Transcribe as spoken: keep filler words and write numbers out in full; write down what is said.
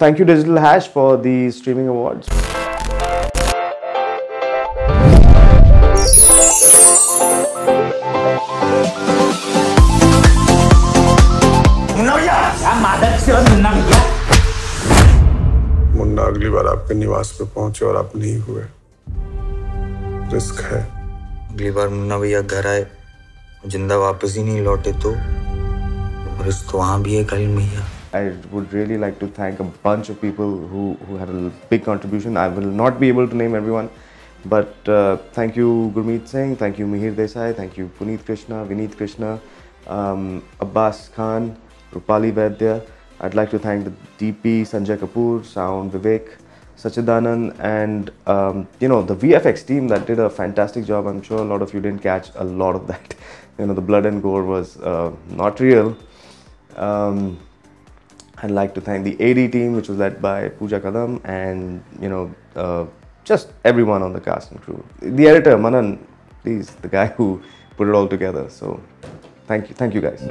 Thank you, Digital Hash, for the streaming awards. Munna अगली बार आपके निवास पे पहुंचे और आप नहीं हुए, रिस्क है। अगली बार मुन्ना भैया घर आए जिंदा वापस ही नहीं लौटे तो रिस्क तो वहाँ भी है करीम भैया। I would really like to thank a bunch of people who, who had a big contribution. I will not be able to name everyone, but uh, thank you Gurmeet Singh, thank you Mihir Desai, thank you Puneet Krishna, Vineet Krishna, um, Abbas Khan, Rupali Vaidya. I'd like to thank the D P, Sanjay Kapoor, Saun Vivek, Sachidanan, and um, you know, the V F X team that did a fantastic job. I'm sure a lot of you didn't catch a lot of that. You know, the blood and gore was uh, not real. Um, I'd like to thank the A D team, which was led by Pooja Kadam, and you know, uh, just everyone on the cast and crew. The editor, Manan, he's the guy who put it all together. So, thank you, thank you guys.